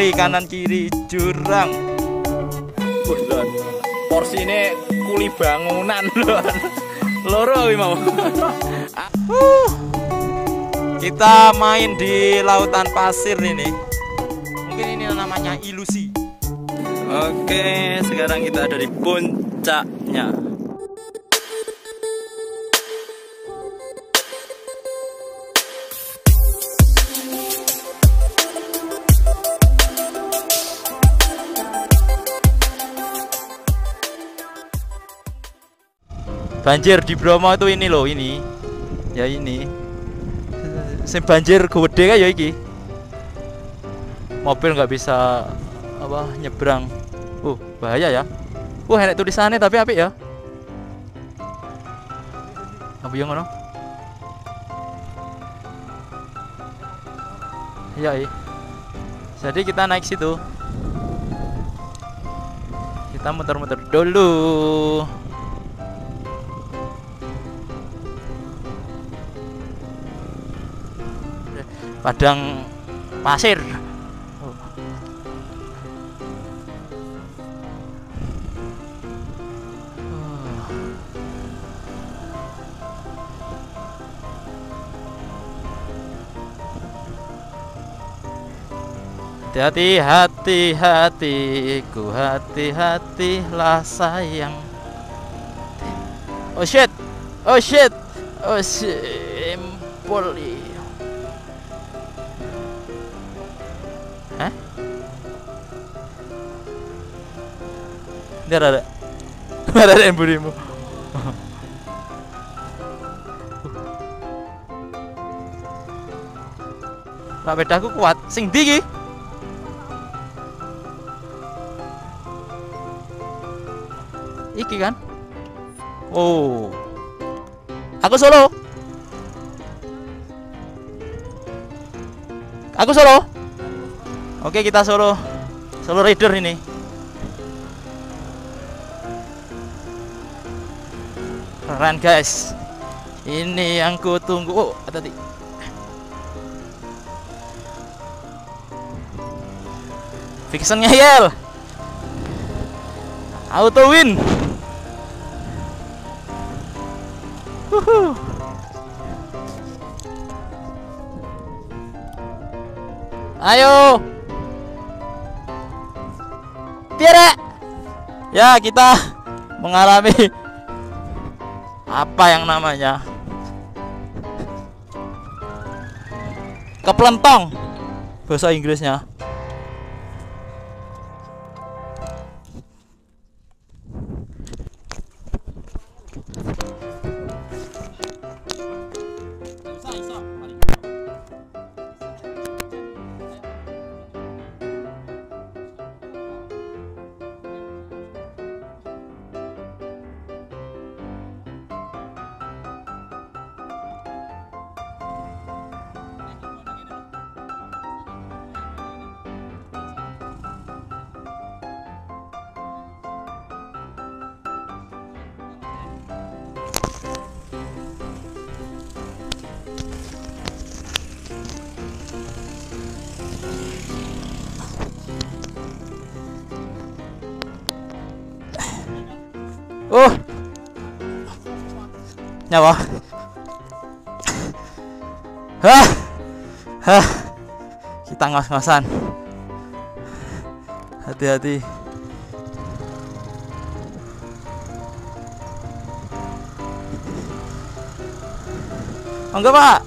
kiri, kanan kiri, jurang. Bulan. Porsi ini kuli bangunan loh. Loro mau. Kita main di lautan pasir ini. Mungkin ini namanya ilusi. Oke, sekarang kita ada di puncaknya. Banjir di Bromo itu ini loh, ini. Ya ini. Sing banjir gede kan ya iki. Mobil nggak bisa apa nyebrang. Bahaya ya. Enak tulisannya tapi apik ya. Apa yang ngono? Iya. Jadi kita naik situ. Kita muter-muter dulu. Padang pasir. Hati-hati, hati-hatilah sayang. Oh shit, Empoli. Ada emburimu. Pak bedaku kuat, sing ndi iki? Iki kan? Oh. Aku solo. Oke, kita solo. Solo rider ini. Keren guys, ini yang ku tunggu. Hati-hati. Fiction ngeyel. Auto win. Ayo Tiara. Ya, kita mengalami apa yang namanya keplentong bahasa Inggrisnya. Nyawa. Kita ngos-ngosan. Hati-hati. Enggak, Pak.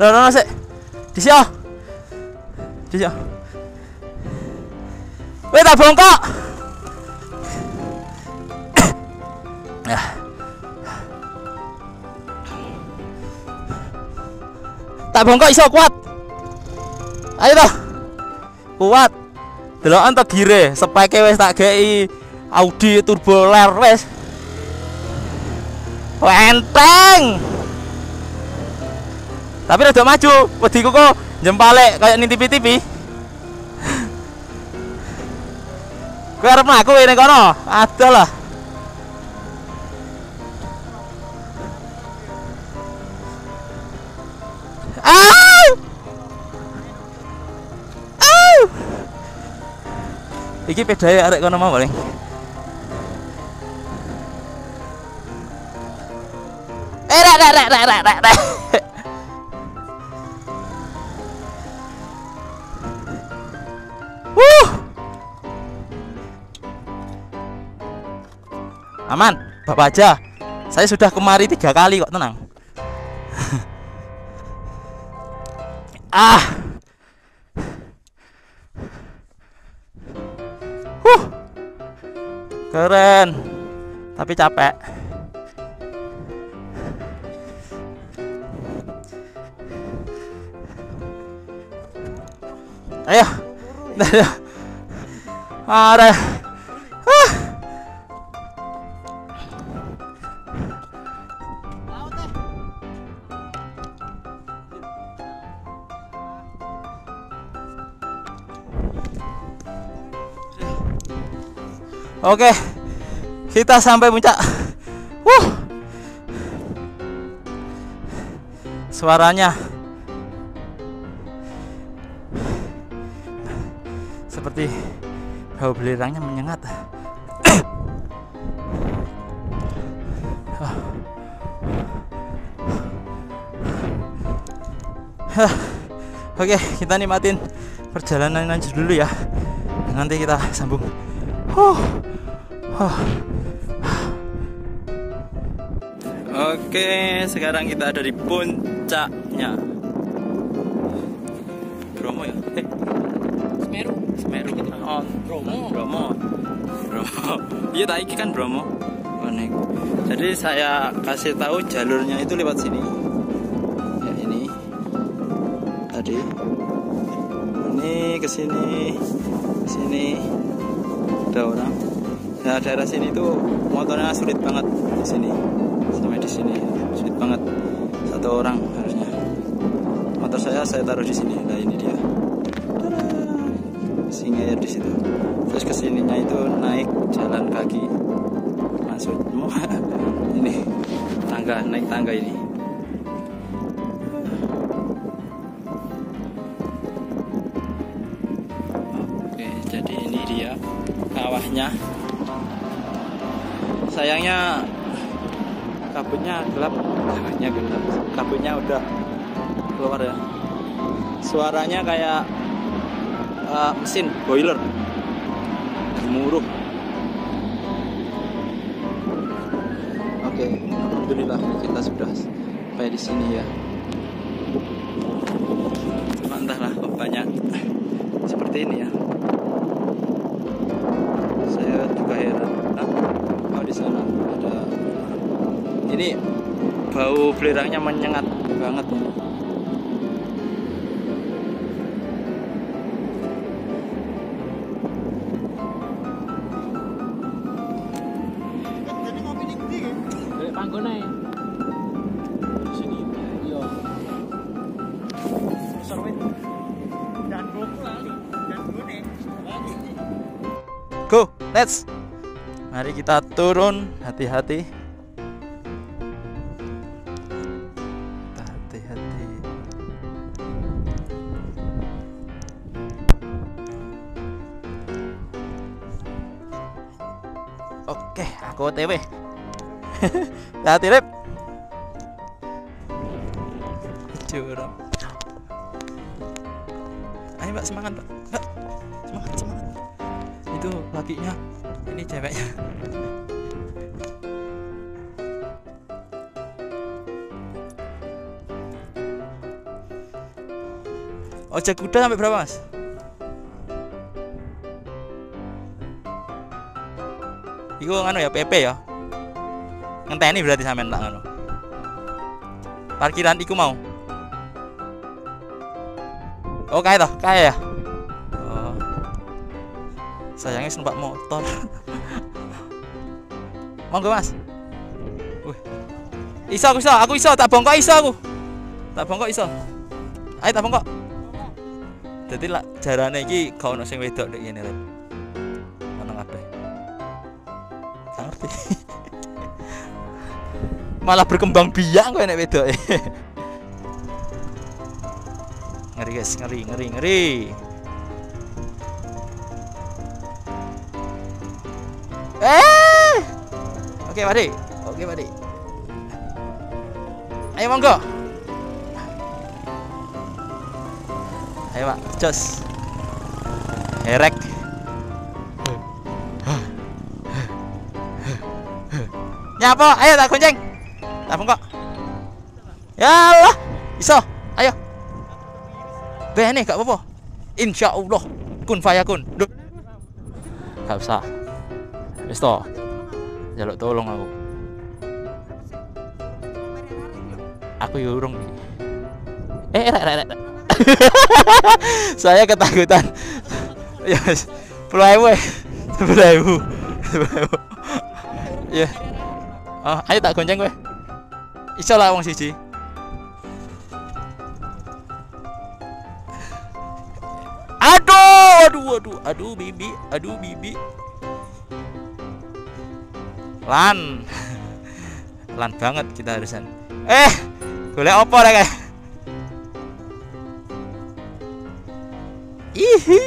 Loh, sik. Di sini. Wih, tak bongkok. Tak bongkok iso kuat. Ayo toh. Kuat. Delokan tak gire, speke wis tak gei Audi turbo ler wis. Enteng. Tapi rada maju, wediku kok jempalek kayak nitipi-tipi. Kowe arep mlaku ning kono, adoh lah. Au! Iki pedae arek kono mau paling. Rek. Aman, bapak aja. Saya sudah kemari 3 kali kok, tenang. Keren, tapi capek. Ayo, Oke, kita sampai puncak. Suaranya seperti bau belerangnya menyengat. Oke, kita nikmatin perjalanan lanjut dulu ya. Nanti kita sambung. Oke, sekarang kita ada di puncaknya. Bromo ya? Semeru. Oh, Bromo. Iya, tak iki kan Bromo. Jadi saya kasih tahu jalurnya itu lewat sini. Ya, ini tadi. Ini ke sini. Sini. Orang. Nah, daerah sini tuh motornya sulit banget di sini. Sampai di sini sulit banget. 1 orang harusnya. Motor saya taruh di sini. Nah, ini dia. Singa air di situ. Terus ke sininya itu naik jalan kaki. Maksudmu ini tangga, naik tangga ini. Oke, jadi ini dia kawahnya. Sayangnya kabutnya gelap, kabutnya udah keluar ya. Suaranya kayak mesin boiler gemuruh. Oke, alhamdulillah kita sudah sampai di sini ya. Cuma entahlah kok banyak seperti ini ya. Saya juga heran. Oh, di sana ada ini, bau belerangnya menyengat banget. Go, let's. Mari kita turun hati-hati. Hati-hati. Oke, aku OTW. Hati-hati, Rip. Curang. Ayo, Mbak, semangat, Mbak. Semangat. Itu lakinya. Ini ceweknya. Ojek kuda sampai berapa, Mas? Iku nganu ya, PP ya. Ngenteni berarti sampean tak nganu. Parkiran iku mau. Oh, kae toh, kae ya. Sayangnya numpak motor. Monggo, Mas. Wih. Iso aku tak bongkok iso. Ayo tak bongkok. Jadi lah jarane iki gak ono sing wedok nek ngene rek. Ono kabeh. Tak ngerti. Malah berkembang biak kowe nek wedoke. Ngeri guys, ngeri. Oke, Pak De. Ayo monggo. Ayo, Pak. Jos. Herek. Nyapa? Ayo tak gonceng. Tak bengkok. Ya Allah. Iso. Ayo. Bene gak apa-apa. Insyaallah. Kun fayakun. Gak usah. Wis to. Jaluk tolong aku. Aku yurung. Rek. Saya ketakutan. Ya, Pelayu. Ya. Oh, ayo tak gonceng kowe. Iso lah wong siji. Aduh, bibi. Lan banget kita harusan. Golek opo rek? Ihi.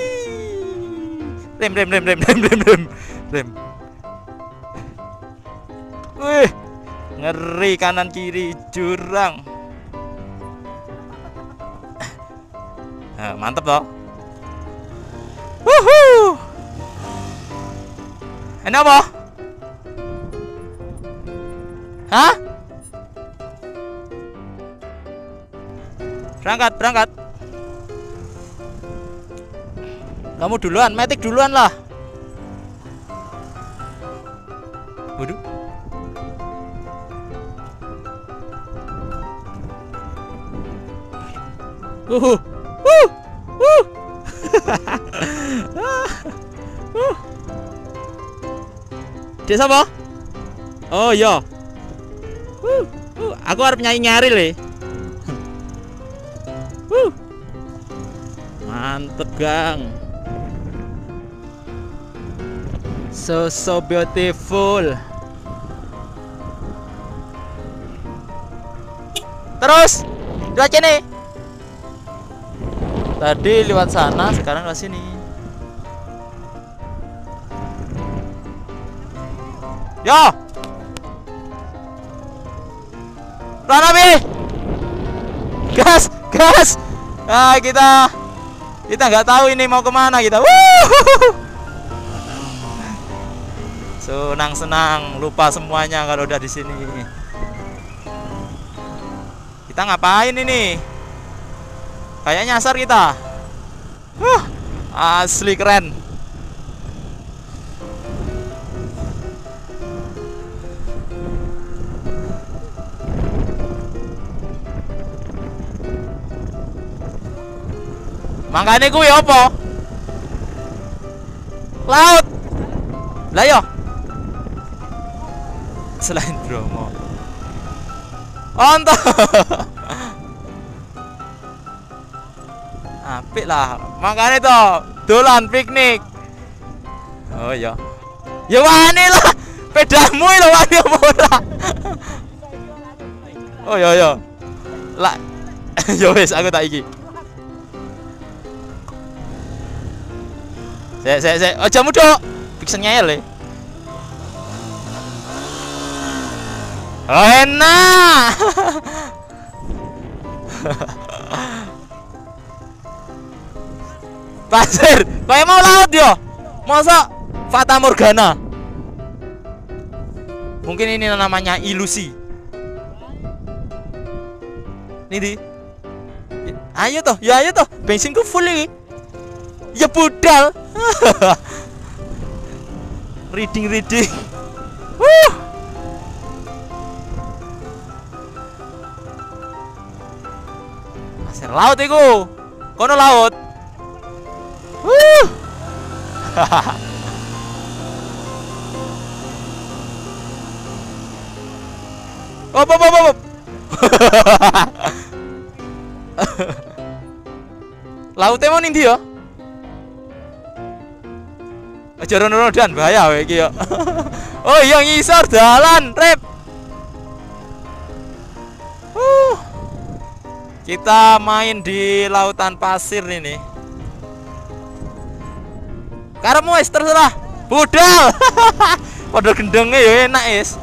Rem. Wih, ngeri kanan kiri jurang. Nah, mantep toh. Wuhu. Enak apa? Hah? Berangkat. Kamu duluan, Matic duluan lah. Waduh. Desa apa? Oh iya. Aku harus nyari le. Mantep, gang. So beautiful. Terus lewat sini. Tadi lewat sana, sekarang lewat sini. Yo. Ranabi. Gas. Ah, kita nggak tahu ini mau kemana kita. Senang-senang, lupa semuanya kalau udah di sini. Kita ngapain ini? Kayak nyasar kita. Asli keren. Makanya gue apa? Laut. Lah yo. Selain Bromo, onto, apik lah, makanya itu dolan piknik. Oh iya, ya wani lah, pedamu itu wani murah. Oh iya, lah, yowes aku tak iki. Saya, oh jamu dok, piksen nyayal le. Oh, enak. Pasir, kau mau laut yo? Masa Fata Morgana? Mungkin ini namanya ilusi. Ini di. Ayo toh, bensinku full ini. Ya budal. Reading. Laut itu, kono laut. Op. Lautnya mau nindi ya? Aja rono-rodan bahaya kowe iki yo. Oh iya ngisor dalan, rep. Kita main di lautan pasir ini. Karemu wis terserah. Budal. Padahal gendengnya ya enak is.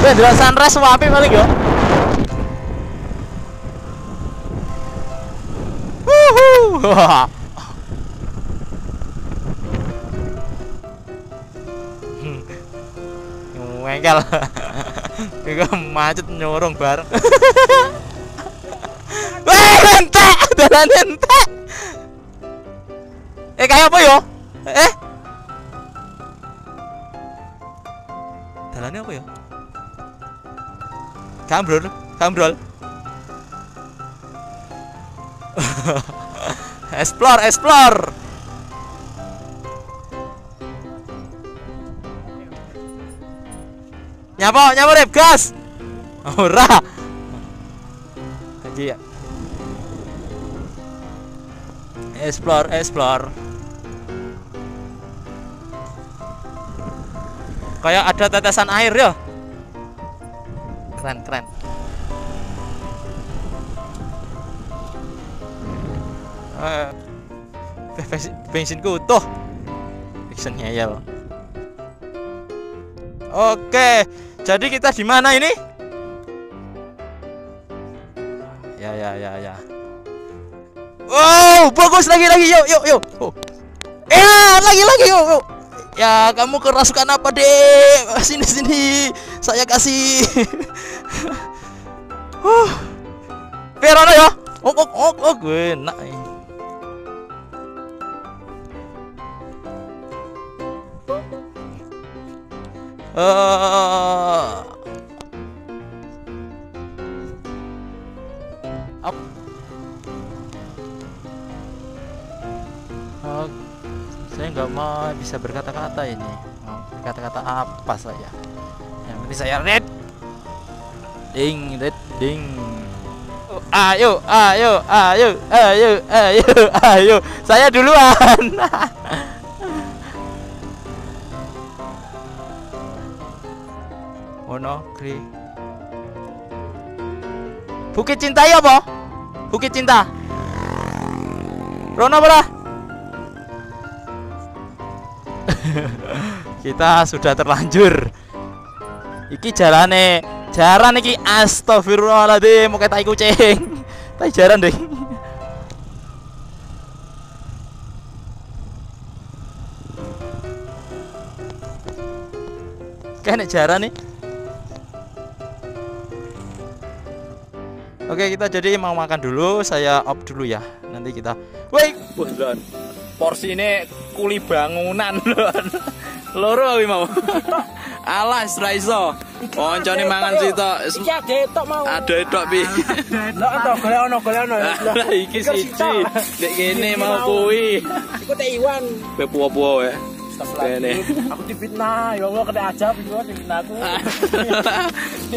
Bendera sunrise wapi paling yo. Wuhu. Ngengkel. Iku macet nyorong bareng. Weh, entek, dalan entek. Eh, kayak apa yo? Eh. Dalannya apa yo? Kambrol, kambrol. Explore, explore. Nyapa, nyapa rep gas. Ora. Lagi ya. Explore, explore. Kayak ada tetesan air ya. Keren, keren. Bensinku utuh. Fiction ngeyel. Oke, jadi kita di mana ini? Ya, ya, ya, ya. Wow, bagus, lagi, yuk, yuk, yuk. Oh. Lagi, yuk, yuk. Ya, kamu kerasukan apa, Dek? Sini-sini. Saya kasih. Verona ya. Oh, gue enak. Saya nggak mau bisa berkata-kata ini. Berkata-kata apa saya? Yang penting saya red ding. Ayo. Saya duluan. Monokri. Bukit Cinta ya, Bo? Bukit Cinta. Rono berah. Kita sudah terlanjur. Iki jalane, jaran iki astagfirullahaladzim, mau kayak tai kucing. Tai jaran deh. Kayak jaran nih. Oke, kita jadi mau makan dulu, saya off dulu ya. Nanti kita. Woi, porsi ini kuli bangunan lon. Loro iki mau. Alas ra iso. Koncone mangan sitok. Ada etok pi. Ndak etok golek ono. Iki siji. Nek kene mau kuwi. Iku tek iwan. Pe puwo-puwo wae. Aku dipitnah, ya Allah kena aja piwo dipitnah aku.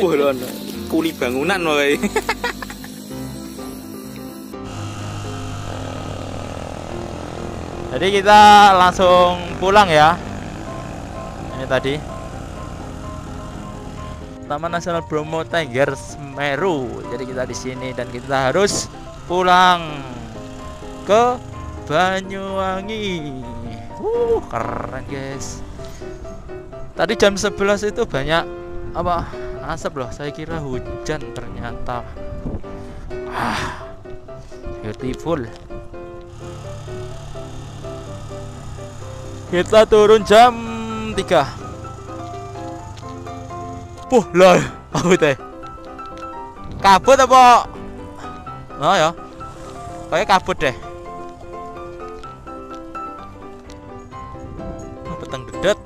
Wah lon. Kuli bangunan wae. Jadi kita langsung pulang ya. Ini tadi Taman Nasional Bromo Tengger Semeru. Jadi kita di sini dan kita harus pulang ke Banyuwangi. Keren guys. Tadi jam 11 itu banyak apa asap loh. Saya kira hujan ternyata. Beautiful. Kita turun jam 3. Lah, aku teh. Kabut apa? Nah ya. Kayak kabut deh. Peteng dedet.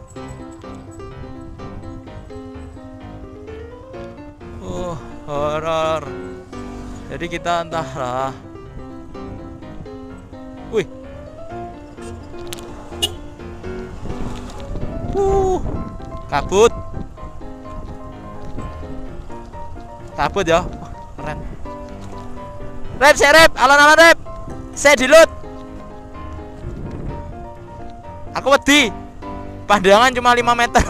Horor. Jadi kita entahlah. Wih. Kabut ya. Rep, saya rep, alon-alon rep. Saya dilut. Aku wedi. Pandangan cuma 5 meter.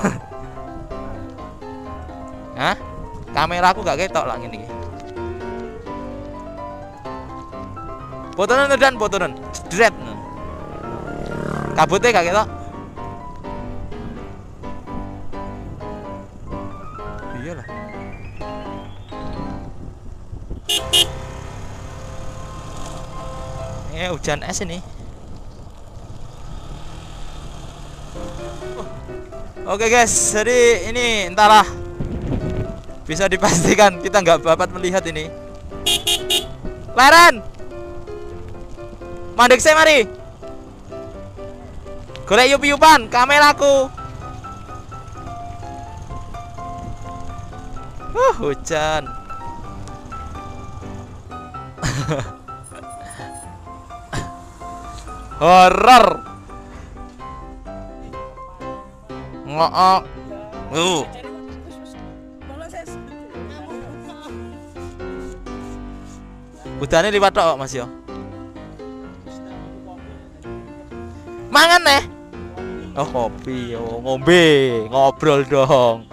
Hah? Kamera aku gak ketok lah ngene iki. Potonan dan potonan. Dret. Kabutnya gak ketok. Iyalah. Eh, hujan es ini. Oke guys, jadi ini entahlah, bisa dipastikan kita nggak dapat melihat ini. Leren, mandek saya mari. Golek yup-yupan, kameraku. Hujan. Horor. Ngook. Udane liwat tok, Mas yo. Mangan neh. Oh, kopi, ngombe, ngobrol dong.